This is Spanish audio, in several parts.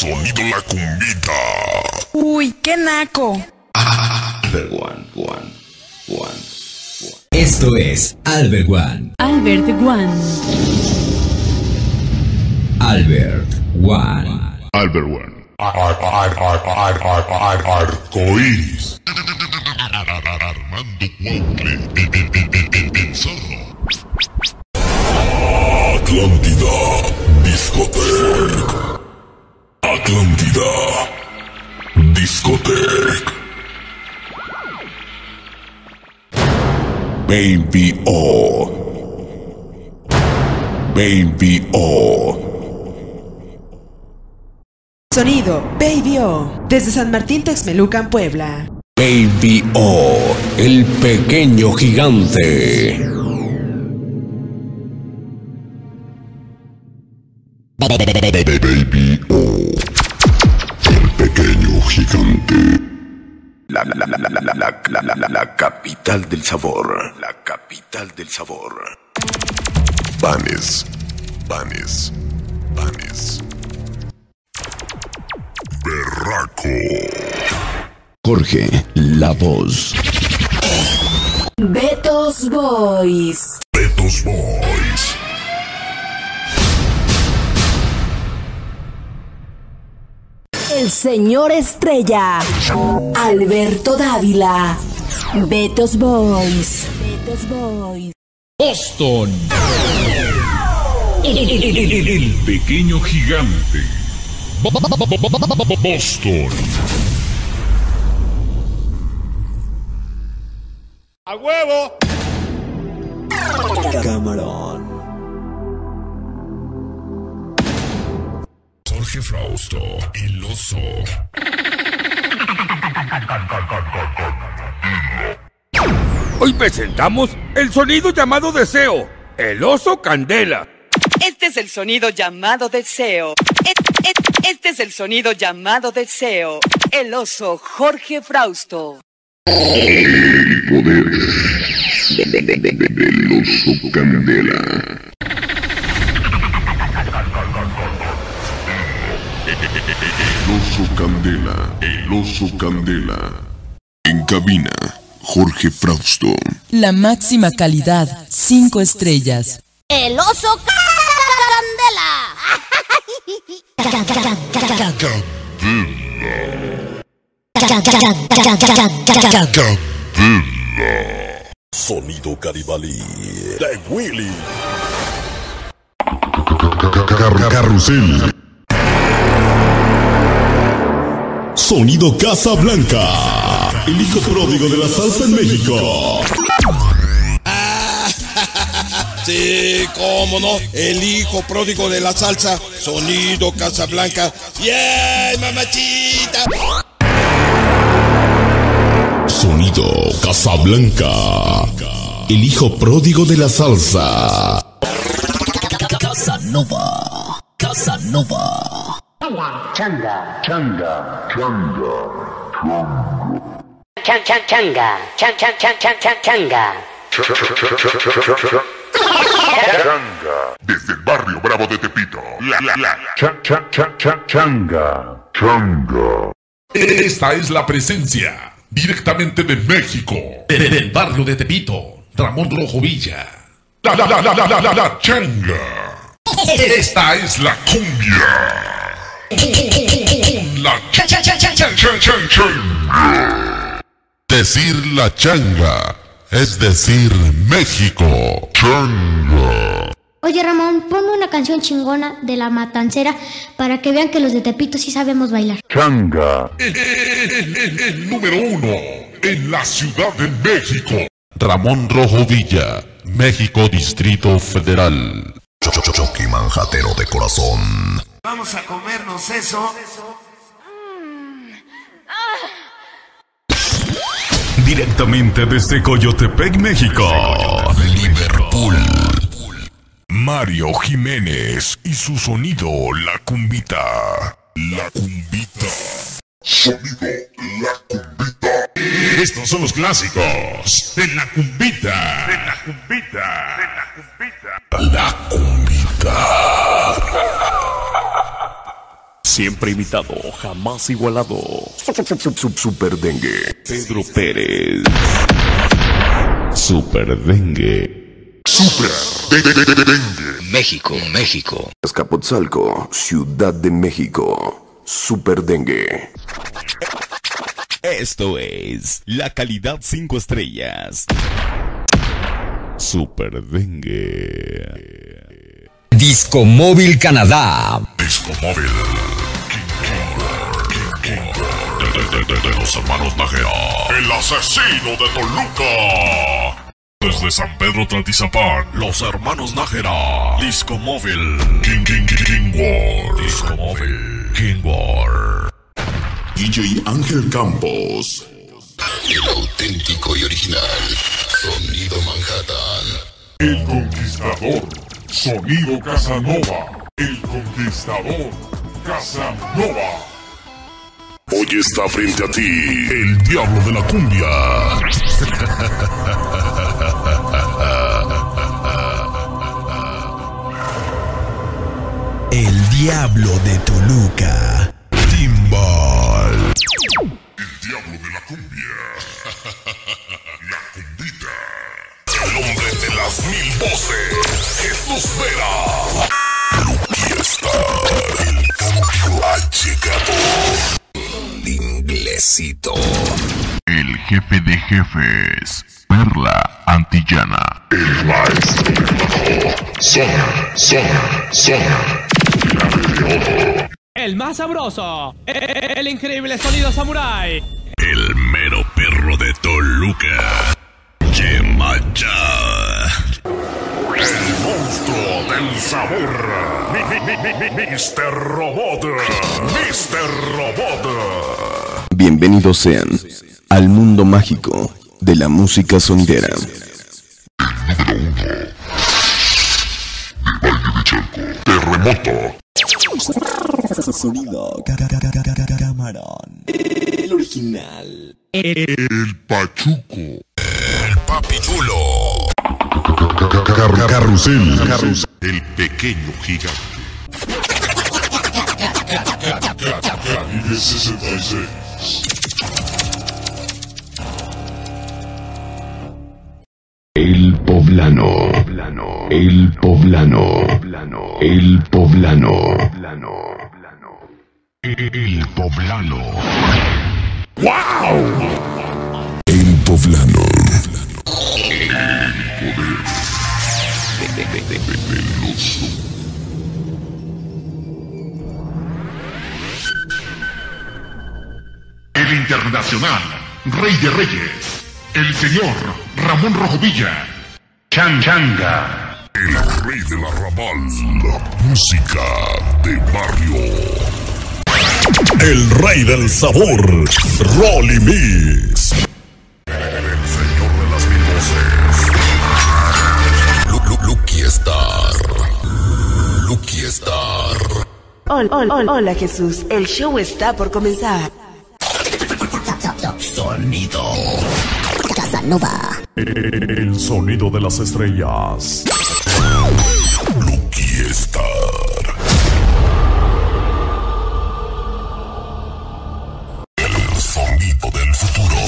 Sonido la cumbita. Uy, qué naco. Albert One. Esto es Albert One. Albert One. Arcoíris. Armando Cuautle, el zorro. Atlántida Discotec. Baby'O. Sonido Baby'O. Desde San Martín Texmelucan, Puebla. Baby'O, el pequeño gigante. Baby'O, el pequeño gigante. La capital del sabor. Panes. Berraco. Jorge, la voz. Betos Boys. El señor Estrella, Alberto Dávila. Betos Boys. Boston. El pequeño gigante. Boston. ¡A huevo! Camarón. Jorge Frausto, el oso. Hoy presentamos el sonido llamado Deseo, el oso Candela. Este es el sonido llamado Deseo. El oso Jorge Frausto. El poder del oso Candela. El oso Candela. En cabina, Jorge Frausto. La máxima calidad, 5 estrellas. El oso Candela. Sonido Caribalí de Willy. Carrusel. Sonido Casablanca, el hijo pródigo de la salsa en México. Sí, cómo no, el hijo pródigo de la salsa. Sonido Casablanca. ¡Yeah, mamachita! Sonido Casablanca, el hijo pródigo de la salsa. Casanova. Changa. Desde el barrio bravo de Tepito. Changa. Esta es la presencia. Directamente de México, del barrio de Tepito, Ramón Rojo Villa. La Changa. Esta es la cumbia. La Changa. Decir la Changa es decir México. Changa. Oye, Ramón, ponme una canción chingona de La Matancera para que vean que los de Tepito sí sabemos bailar. Changa. El número 1 en la Ciudad de México. Ramón Rojo Villa, México, Distrito Federal. Chucky manjatero de corazón. Vamos a comernos eso. Directamente desde Coyotepec, México. Liverpool. Mario Jiménez y su sonido, la cumbita. Sonido, la cumbita. Estos son los clásicos de la cumbita. Siempre imitado, jamás igualado. Super Dengue. Pedro Pérez. Super Dengue. Super Dengue. México. Azcapotzalco, Ciudad de México. Super Dengue. Esto es la calidad 5 estrellas. Super Dengue. Discomóvil Canadá. Discomóvil King War. De los hermanos Nájera. El asesino de Toluca. Desde San Pedro Tlatizapán, los hermanos Nájera. Discomóvil King War. Discomóvil King War. DJ Ángel Campos. El auténtico y original Sonido Manhattan. El Conquistador. Sonido Casanova. El Conquistador. Casanova. Hoy está frente a ti el Diablo de la Cumbia. El Diablo de Toluca. Timbal. El Diablo de la Cumbia. La cumbita. El hombre de las mil voces. Jesús Vera. Lucky Star. El cambio ha llegado. El inglesito. El jefe de jefes. Perla Antillana. El maestro del bajo. Zona. Clave de oro. El más sabroso, el increíble Sonido Samurai. El mero perro de Toluca. Yemacha. El monstruo del sabor. Mister Robot. Bienvenidos sean al mundo mágico de la música sonidera. El número 1 del Valle de Chalco. Terremoto. Sonido camarón. El original. El Pachuco. El Papi Chulo. Carrusel. El pequeño gigante. Clavide 66. El poblano. El poblano. ¡Wow! El poblano. El poder veloso. El internacional. Rey de Reyes. El señor Ramón Rojo Villa. Changa. El rey de la Ramal, la música de barrio. El rey del sabor, Rolly Mix. El señor de las mil voces. Lucky Star. Hola Jesús, el show está por comenzar. Sonido Casanova. El sonido de las estrellas. Lucky Star. El sonido del futuro.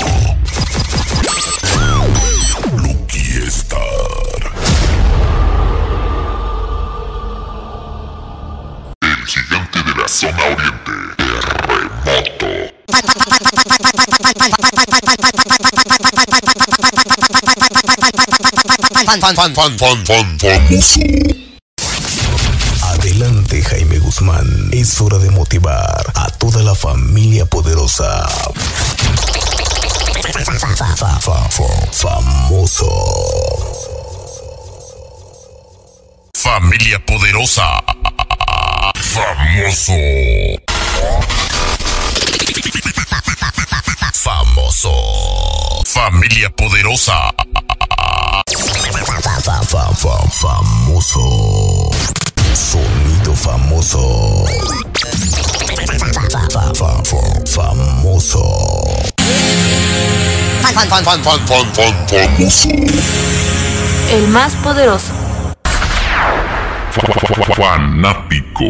Lucky Star. El gigante de la zona oriente. Terremoto. Adelante, Jaime Guzmán. Es hora de motivar a toda la familia poderosa. Famoso. Familia poderosa. Famoso. Famoso. Familia poderosa. Famoso. Sonido famoso. Famoso. Famoso. El más poderoso. Fanático.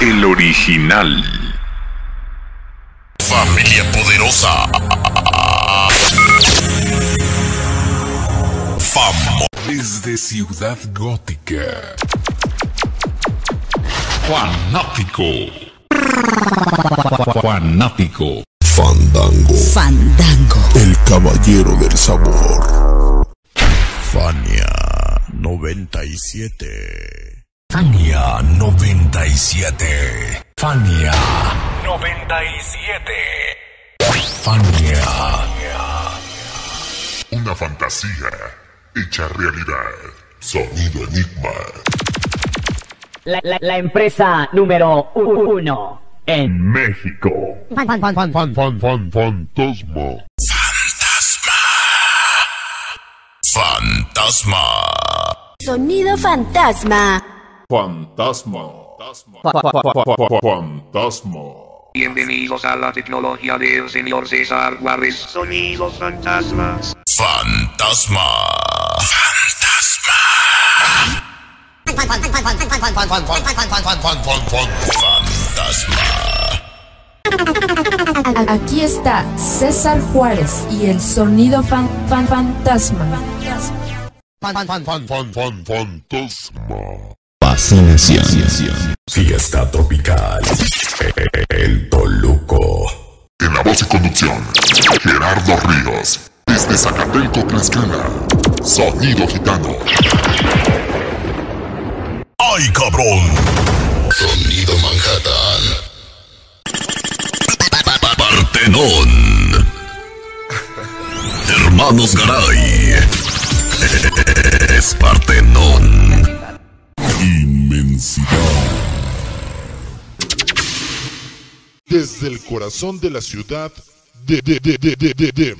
El original. Familia poderosa. Famo. Desde Ciudad Gótica. Fanático. Fanático. Fandango. Fandango. El caballero del sabor. Fania 97. Fania 97. Fania 97. Fania. Una fantasía hecha realidad. Sonido Enigma. La empresa número uno en México. Fantasma. Fantasma. Fantasma. Sonido fantasma. Fantasma. Fantasma. Bienvenidos a la tecnología del señor César Juárez. Sonidos fantasmas. Fantasma. Fantasma. Aquí está César Juárez y el sonido fantasma. Fantasma. Fascinación. Fiesta tropical. El Toluco. En la voz y conducción, Gerardo Ríos. Desde Zacatelco, Tlaxcala. Sonido gitano. ¡Ay, cabrón! Sonido Manhattan. Partenón. Hermanos Garay. Es Partenón. Inmensidad. Desde el corazón de la ciudad de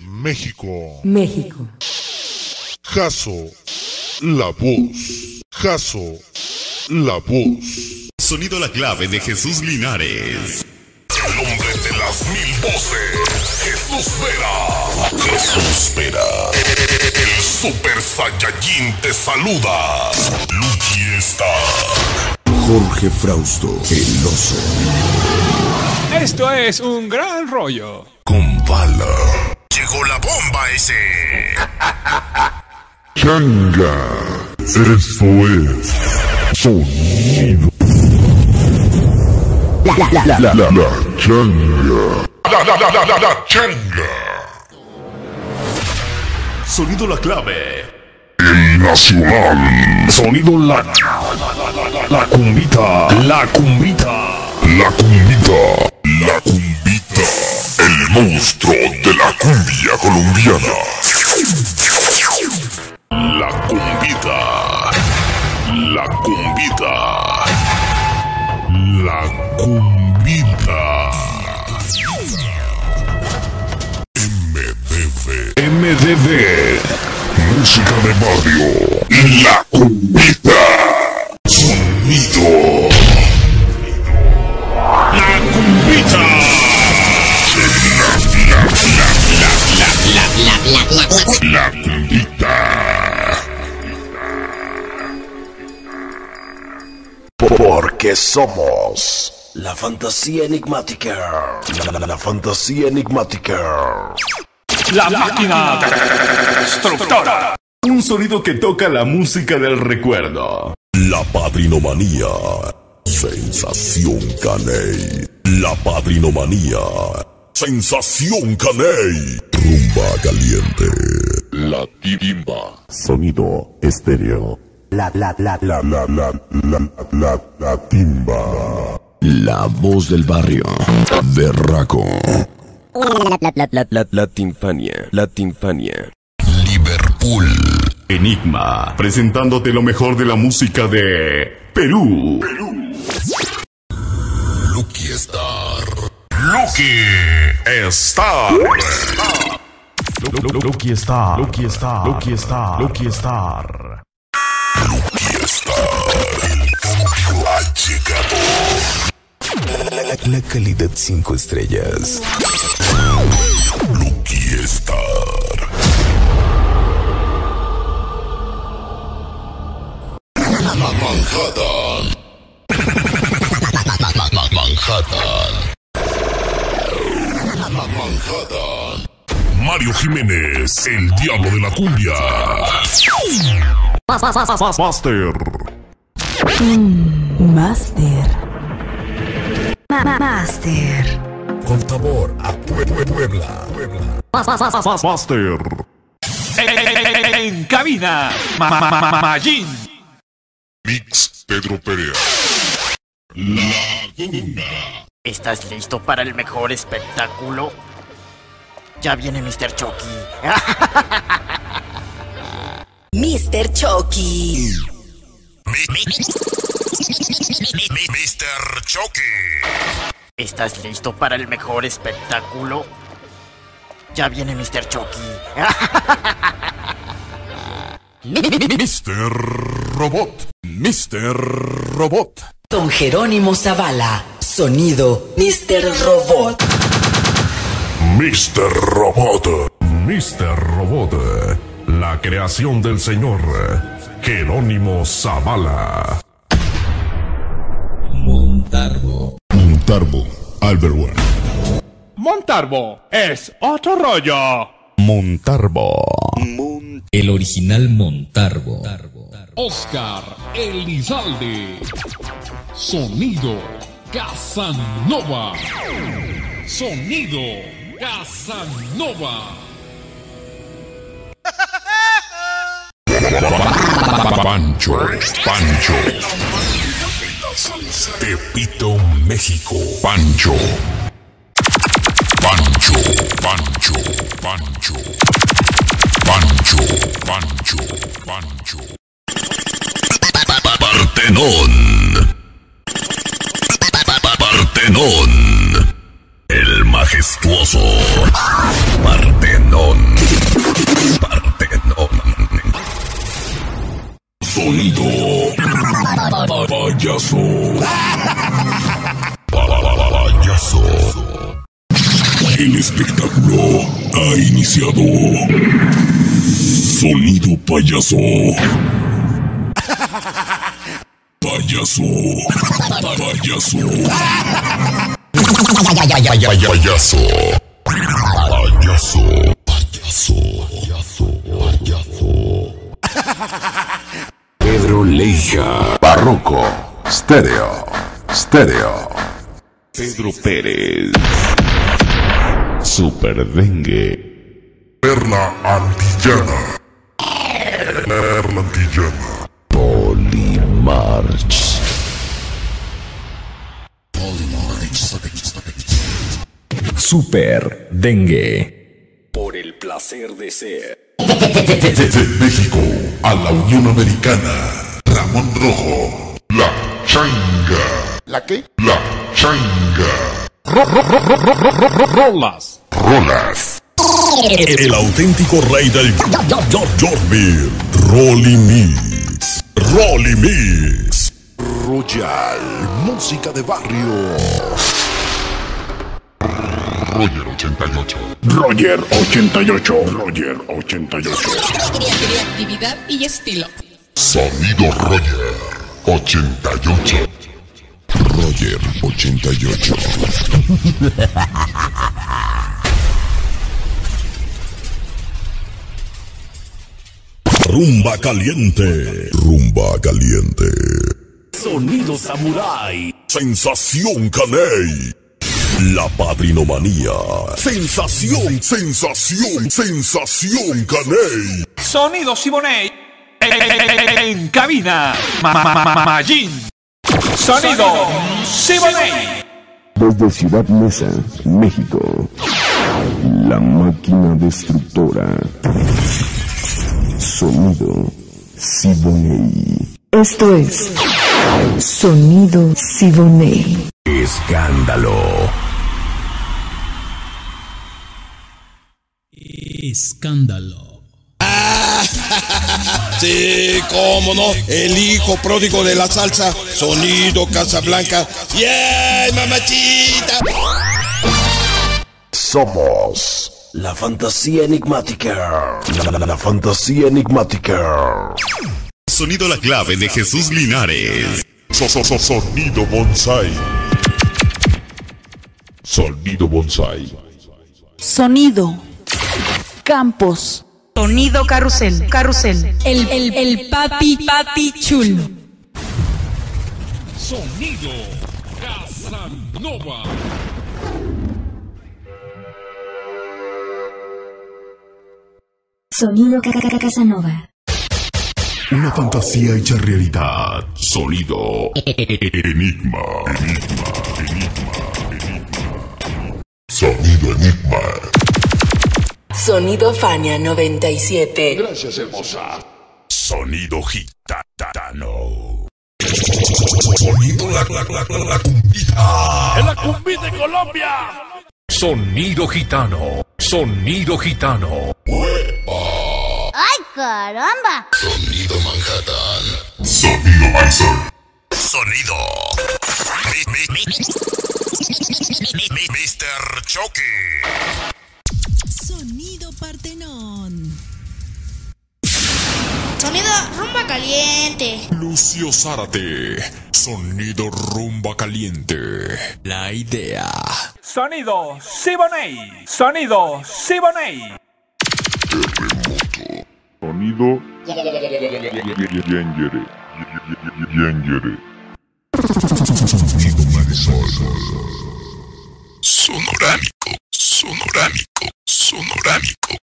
México. México. Jaso, la voz. Jaso, la voz. Sonido la clave de Jesús Linares. El hombre de las mil voces. Jesús Vera. Jesús Vera. El Super Saiyajin te saluda. Lucky Star. Jorge Frausto, el oso. Esto es un gran rollo. Con bala. Llegó la bomba ese. Changa. Eso es. Sonido. La changa. La changa. Sonido la clave. El nacional. Sonido la. La cumbita. La cumbita. La cumbita. La cumbita. El monstruo de la cumbia colombiana. La cumbita. La cumbita. La cumbita. MDB. Música de barrio. La cumbita. Sonido. La cumbita. La cumbita. Porque somos la fantasía enigmática. La fantasía enigmática. La máquina destructora. Un sonido que toca la música del recuerdo. La padrinomanía. Sensación Caney. La padrinomanía. Sensación Caney. Rumba caliente. La timba. Sonido estéreo. La timba. La voz del barrio. Berraco. La Tinfania. Liverpool. Enigma. Presentándote lo mejor de la música de Perú. Lucky Star. Lucky Star. Lucky Star. Lucky Star. Lucky Star. Lucky Star. Lucky Star. El cambio ha llegado. La calidad 5 estrellas. Lucky Star. La Manhattan. Manhattan. Mario Jiménez, el diablo de la cumbia. Master. Con sabor a Puebla. Master. En cabina. Magín. Mix Pedro Pérez. La Duna. ¿Estás listo para el mejor espectáculo? Ya viene Mr. Chucky. Mr. Chucky. Mr. Chucky. ¿Estás listo para el mejor espectáculo? Ya viene Mr. Chucky. Mr. Robot. Don Jerónimo Zavala. Sonido Mr. Robot. Mr. Robot. La creación del señor Jerónimo Zavala. Montarbo, Albert One. Montarbo es otro rollo. El original Montarbo. Oscar Elizalde. Sonido Casanova. Pancho. Tepito, México. Pancho. Partenón. El majestuoso Partenón. Sonido payaso. El espectáculo ha iniciado. Sonido payaso. Payaso. Pedro Leija. Barroco. Stereo. Pedro Pérez. Super Dengue. Perla Antillana. Polymarch. Super Dengue. Por el placer de ser. Desde México a la Unión Americana, Ramón Rojo, La Changa. ¿La qué? La Changa. Rolas. El auténtico rey del Yorkville. Rolly Mix. Royal, música de barrio. Roger 88. Creatividad y estilo. Sonido Roger 88. Rumba caliente. Sonido Samurai. Sensación Caney. La Padrinomanía. Sensación Caney. Sonido Siboney. En cabina. Magín. Sonido Siboney. Desde Ciudad Mesa, México. La máquina destructora. Sonido Siboney. Esto es Sonido Siboney. Escándalo. Sí, cómo no, el hijo pródigo de la salsa, Sonido Casablanca. ¡Yeah, mamachita! Somos la fantasía enigmática. La fantasía enigmática. Sonido La Clave de Jesús Linares. Sonido Bonsai. Sonido Bonsai. Sonido Campos. Sonido Carrusel. Carrusel. El papi chulo. Sonido Casanova. Sonido Casanova. Una fantasía hecha realidad. Sonido Enigma. Sonido Enigma. Sonido Fania 97. Gracias, hermosa. Sonido gitano. Sonido la cumbita. ¡Es la cumbita de Colombia! Sonido gitano. Sonido gitano. ¡Uepa! ¡Ay, caramba! Sonido Manhattan. Sonido Manson. Sonido Mr. Chucky. Sonido Partenón. Sonido Rumba Caliente. Lucio Zárate. Sonido Rumba Caliente. La idea. Sonido Siboney. Sonido Siboney. Terremoto. Sonido Dengue. Sonido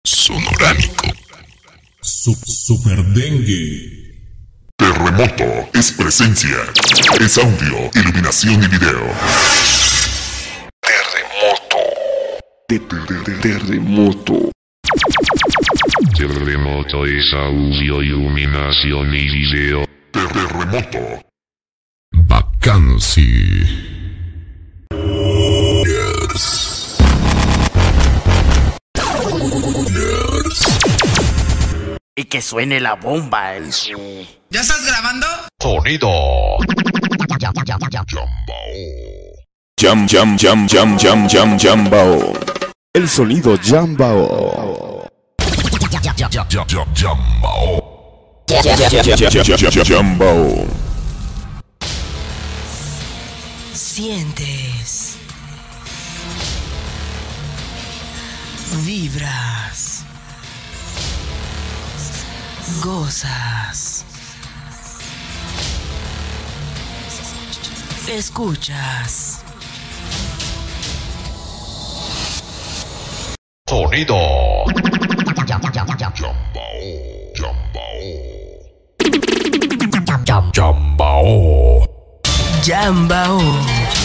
Sonorámico. Super Dengue. Terremoto es presencia, es audio, iluminación y video. Terremoto. Terremoto es audio, iluminación y video. Terremoto. Vacancy. Y que suene la bomba. ¿Ya estás grabando? Sonido. Jambao. El sonido Jambao. Jambao. Sientes. Vibras. Gozas. Escuchas. Sonido. Jambao.